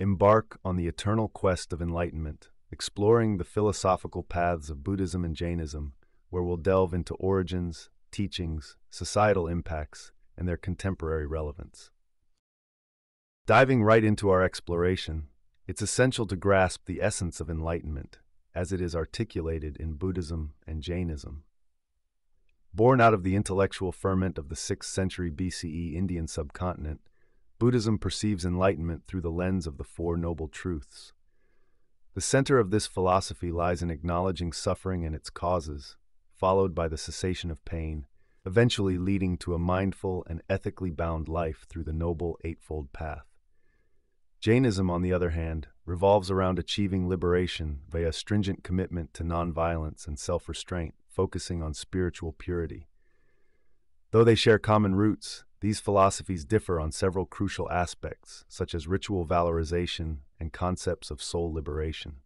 Embark on the eternal quest of enlightenment, exploring the philosophical paths of Buddhism and Jainism, where we'll delve into origins, teachings, societal impacts, and their contemporary relevance. Diving right into our exploration, it's essential to grasp the essence of enlightenment, as it is articulated in Buddhism and Jainism. Born out of the intellectual ferment of the 6th century BCE Indian subcontinent, Buddhism perceives enlightenment through the lens of the Four Noble Truths. The center of this philosophy lies in acknowledging suffering and its causes, followed by the cessation of pain, eventually leading to a mindful and ethically bound life through the Noble Eightfold Path. Jainism, on the other hand, revolves around achieving liberation via a stringent commitment to nonviolence and self-restraint, focusing on spiritual purity. Though they share common roots, these philosophies differ on several crucial aspects, such as ritual valorization and concepts of soul liberation.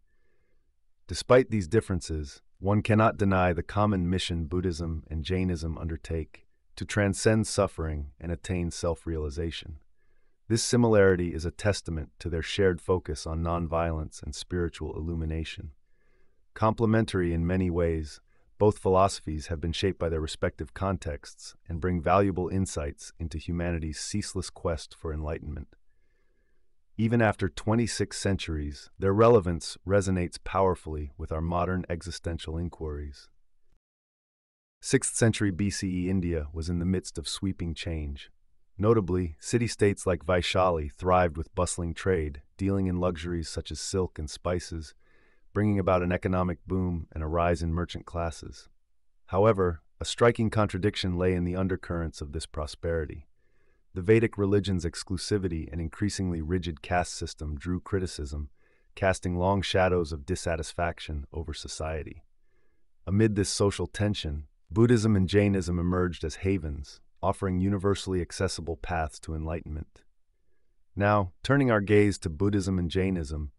Despite these differences, one cannot deny the common mission Buddhism and Jainism undertake to transcend suffering and attain self-realization. This similarity is a testament to their shared focus on nonviolence and spiritual illumination. Complementary in many ways, both philosophies have been shaped by their respective contexts and bring valuable insights into humanity's ceaseless quest for enlightenment. Even after 26 centuries, their relevance resonates powerfully with our modern existential inquiries. 6th century BCE India was in the midst of sweeping change. Notably, city-states like Vaishali thrived with bustling trade, dealing in luxuries such as silk and spices, bringing about an economic boom and a rise in merchant classes. However, a striking contradiction lay in the undercurrents of this prosperity. The Vedic religion's exclusivity and increasingly rigid caste system drew criticism, casting long shadows of dissatisfaction over society. Amid this social tension, Buddhism and Jainism emerged as havens, offering universally accessible paths to enlightenment. Now, turning our gaze to Buddhism and Jainism,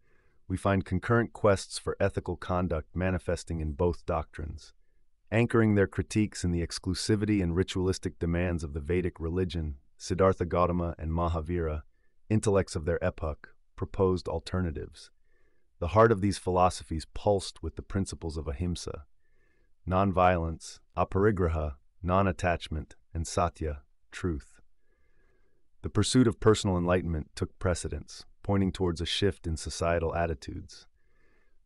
we find concurrent quests for ethical conduct manifesting in both doctrines. Anchoring their critiques in the exclusivity and ritualistic demands of the Vedic religion, Siddhartha Gautama and Mahavira, intellects of their epoch, proposed alternatives. The heart of these philosophies pulsed with the principles of Ahimsa, nonviolence, aparigraha, non-attachment, and satya, truth. The pursuit of personal enlightenment took precedence, pointing towards a shift in societal attitudes.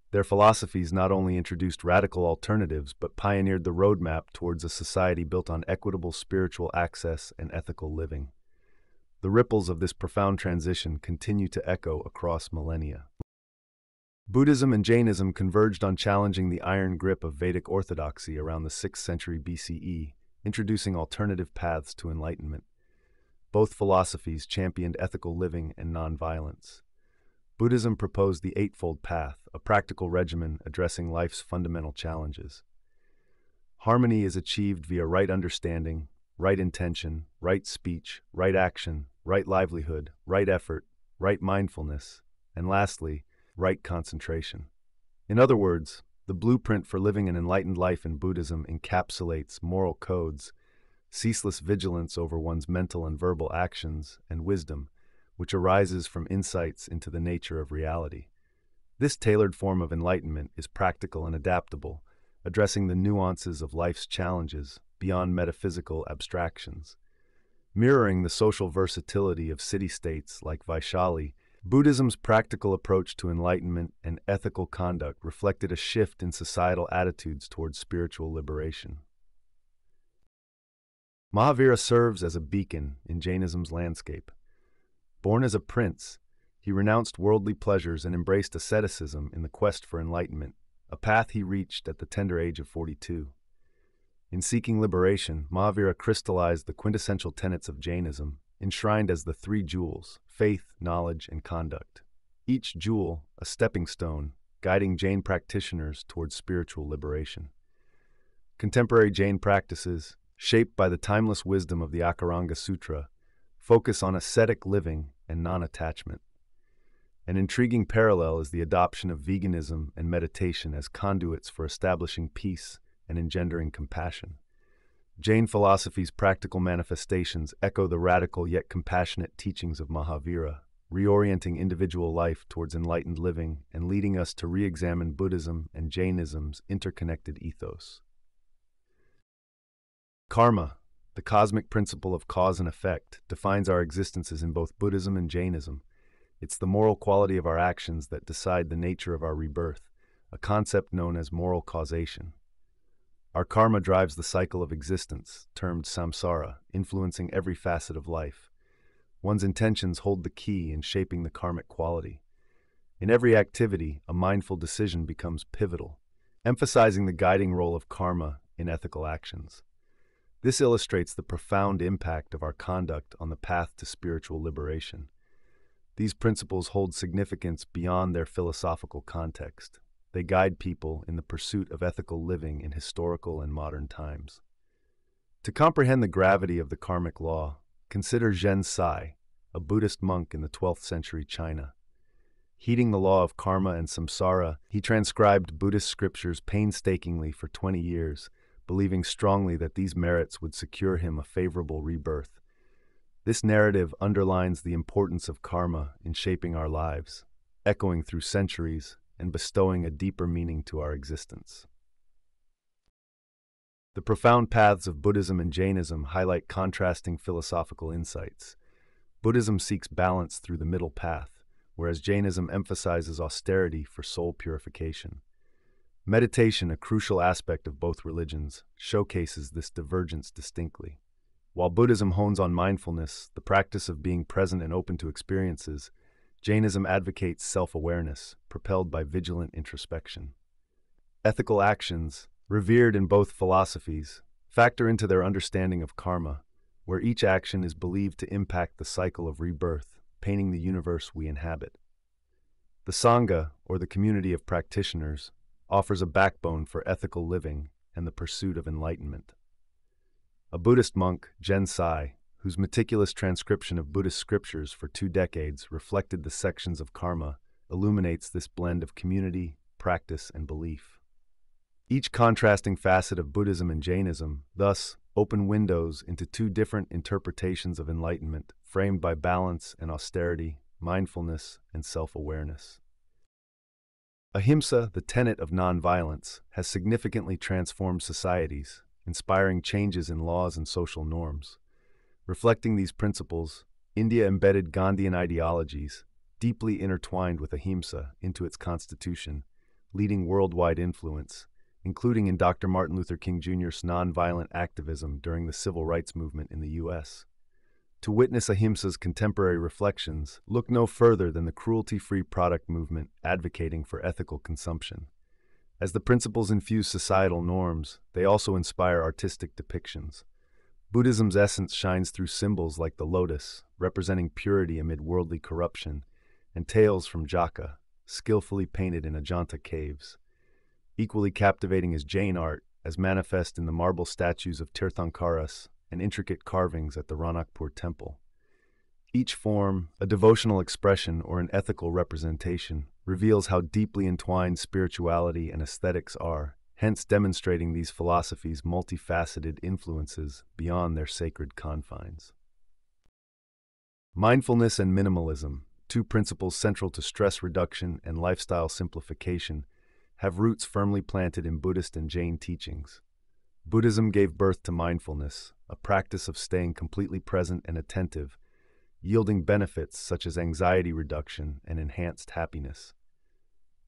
Their philosophies not only introduced radical alternatives, but pioneered the roadmap towards a society built on equitable spiritual access and ethical living. The ripples of this profound transition continue to echo across millennia. Buddhism and Jainism converged on challenging the iron grip of Vedic orthodoxy around the 6th century BCE, introducing alternative paths to enlightenment. Both philosophies championed ethical living and nonviolence. Buddhism proposed the Eightfold Path, a practical regimen addressing life's fundamental challenges. Harmony is achieved via right understanding, right intention, right speech, right action, right livelihood, right effort, right mindfulness, and lastly, right concentration. In other words, the blueprint for living an enlightened life in Buddhism encapsulates moral codes, ceaseless vigilance over one's mental and verbal actions, and wisdom, which arises from insights into the nature of reality. This tailored form of enlightenment is practical and adaptable, addressing the nuances of life's challenges beyond metaphysical abstractions. Mirroring the social versatility of city-states like Vaishali, Buddhism's practical approach to enlightenment and ethical conduct reflected a shift in societal attitudes towards spiritual liberation. Mahavira serves as a beacon in Jainism's landscape. Born as a prince, he renounced worldly pleasures and embraced asceticism in the quest for enlightenment, a path he reached at the tender age of 42. In seeking liberation, Mahavira crystallized the quintessential tenets of Jainism, enshrined as the three jewels: faith, knowledge, and conduct. Each jewel, a stepping stone, guiding Jain practitioners towards spiritual liberation. Contemporary Jain practices, shaped by the timeless wisdom of the Akaranga Sutra, focus on ascetic living and non-attachment. An intriguing parallel is the adoption of veganism and meditation as conduits for establishing peace and engendering compassion. Jain philosophy's practical manifestations echo the radical yet compassionate teachings of Mahavira, reorienting individual life towards enlightened living and leading us to re-examine Buddhism and Jainism's interconnected ethos. Karma, the cosmic principle of cause and effect, defines our existences in both Buddhism and Jainism. It's the moral quality of our actions that decide the nature of our rebirth, a concept known as moral causation. Our karma drives the cycle of existence, termed samsara, influencing every facet of life. One's intentions hold the key in shaping the karmic quality. In every activity, a mindful decision becomes pivotal, emphasizing the guiding role of karma in ethical actions. This illustrates the profound impact of our conduct on the path to spiritual liberation. These principles hold significance beyond their philosophical context. They guide people in the pursuit of ethical living in historical and modern times. To comprehend the gravity of the karmic law, consider Gen Sai, a Buddhist monk in the 12th century China. Heeding the law of karma and samsara, he transcribed Buddhist scriptures painstakingly for 20 years, believing strongly that these merits would secure him a favorable rebirth. This narrative underlines the importance of karma in shaping our lives, echoing through centuries and bestowing a deeper meaning to our existence. The profound paths of Buddhism and Jainism highlight contrasting philosophical insights. Buddhism seeks balance through the middle path, whereas Jainism emphasizes austerity for soul purification. Meditation, a crucial aspect of both religions, showcases this divergence distinctly. While Buddhism hones on mindfulness, the practice of being present and open to experiences, Jainism advocates self-awareness, propelled by vigilant introspection. Ethical actions, revered in both philosophies, factor into their understanding of karma, where each action is believed to impact the cycle of rebirth, painting the universe we inhabit. The Sangha, or the community of practitioners, offers a backbone for ethical living and the pursuit of enlightenment. A Buddhist monk, Zhen Tsai, whose meticulous transcription of Buddhist scriptures for 2 decades reflected the sections of karma, illuminates this blend of community, practice, and belief. Each contrasting facet of Buddhism and Jainism thus open windows into 2 different interpretations of enlightenment, framed by balance and austerity, mindfulness and self-awareness. Ahimsa, the tenet of nonviolence, has significantly transformed societies, inspiring changes in laws and social norms. Reflecting these principles, India embedded Gandhian ideologies, deeply intertwined with Ahimsa, into its constitution, leading worldwide influence, including in Dr. Martin Luther King Jr.'s nonviolent activism during the civil rights movement in the U.S. To witness Ahimsa's contemporary reflections, look no further than the cruelty-free product movement advocating for ethical consumption. As the principles infuse societal norms, they also inspire artistic depictions. Buddhism's essence shines through symbols like the lotus, representing purity amid worldly corruption, and tales from Jataka, skillfully painted in Ajanta caves. Equally captivating is Jain art, as manifest in the marble statues of Tirthankaras and intricate carvings at the Ranakpur temple. Each form, a devotional expression or an ethical representation, reveals how deeply entwined spirituality and aesthetics are, hence demonstrating these philosophies' multifaceted influences beyond their sacred confines. Mindfulness and minimalism, 2 principles central to stress reduction and lifestyle simplification, have roots firmly planted in Buddhist and Jain teachings. Buddhism gave birth to mindfulness, a practice of staying completely present and attentive, yielding benefits such as anxiety reduction and enhanced happiness.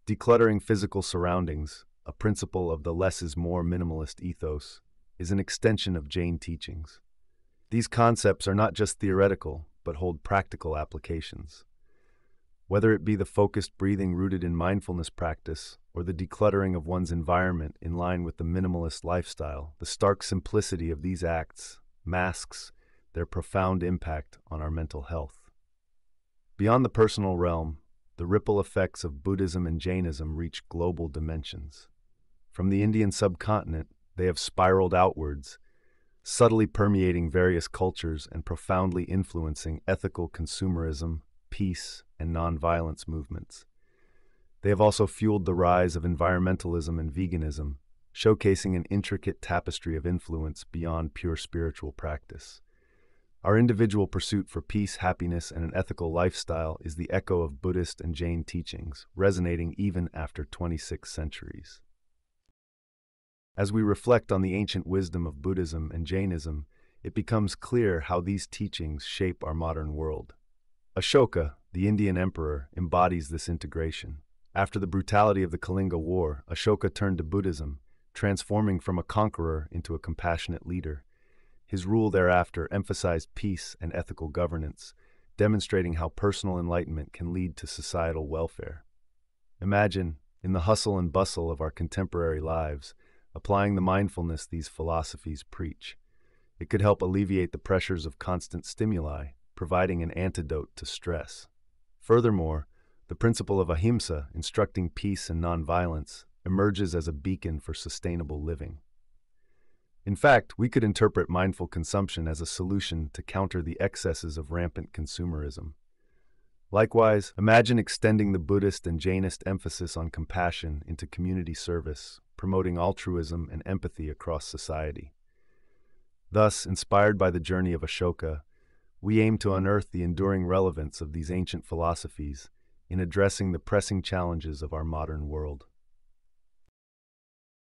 Decluttering physical surroundings, a principle of the less is more minimalist ethos, is an extension of Jain teachings. These concepts are not just theoretical, but hold practical applications. Whether it be the focused breathing rooted in mindfulness practice, or the decluttering of one's environment in line with the minimalist lifestyle, the stark simplicity of these acts masks their profound impact on our mental health. Beyond the personal realm, the ripple effects of Buddhism and Jainism reach global dimensions. From the Indian subcontinent, they have spiraled outwards, subtly permeating various cultures and profoundly influencing ethical consumerism, peace, and nonviolence movements. They have also fueled the rise of environmentalism and veganism, showcasing an intricate tapestry of influence beyond pure spiritual practice. Our individual pursuit for peace, happiness, and an ethical lifestyle is the echo of Buddhist and Jain teachings, resonating even after 26 centuries. As we reflect on the ancient wisdom of Buddhism and Jainism, it becomes clear how these teachings shape our modern world. Ashoka, the Indian emperor, embodies this integration. After the brutality of the Kalinga War, Ashoka turned to Buddhism, transforming from a conqueror into a compassionate leader. His rule thereafter emphasized peace and ethical governance, demonstrating how personal enlightenment can lead to societal welfare. Imagine, in the hustle and bustle of our contemporary lives, applying the mindfulness these philosophies preach. It could help alleviate the pressures of constant stimuli, providing an antidote to stress. Furthermore, the principle of Ahimsa, instructing peace and nonviolence, emerges as a beacon for sustainable living. In fact, we could interpret mindful consumption as a solution to counter the excesses of rampant consumerism. Likewise, imagine extending the Buddhist and Jainist emphasis on compassion into community service, promoting altruism and empathy across society. Thus, inspired by the journey of Ashoka, we aim to unearth the enduring relevance of these ancient philosophies in addressing the pressing challenges of our modern world.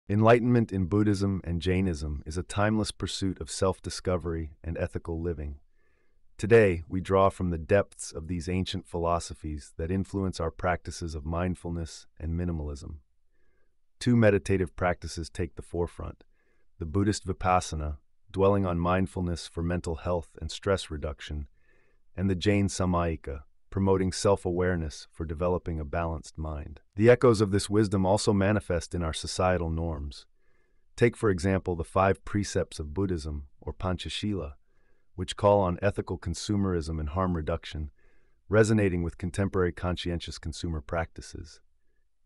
Enlightenment in Buddhism and Jainism is a timeless pursuit of self-discovery and ethical living. Today, we draw from the depths of these ancient philosophies that influence our practices of mindfulness and minimalism. Two meditative practices take the forefront: the Buddhist Vipassana, dwelling on mindfulness for mental health and stress reduction, and the Jain Samayika, promoting self-awareness for developing a balanced mind. The echoes of this wisdom also manifest in our societal norms. Take, for example, the five precepts of Buddhism, or Panchashila, which call on ethical consumerism and harm reduction, resonating with contemporary conscientious consumer practices.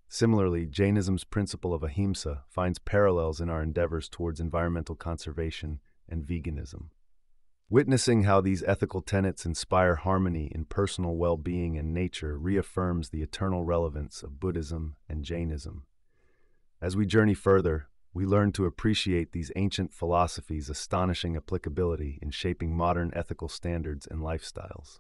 Similarly, Jainism's principle of Ahimsa finds parallels in our endeavors towards environmental conservation and veganism. Witnessing how these ethical tenets inspire harmony in personal well-being and nature reaffirms the eternal relevance of Buddhism and Jainism. As we journey further, we learn to appreciate these ancient philosophies' astonishing applicability in shaping modern ethical standards and lifestyles.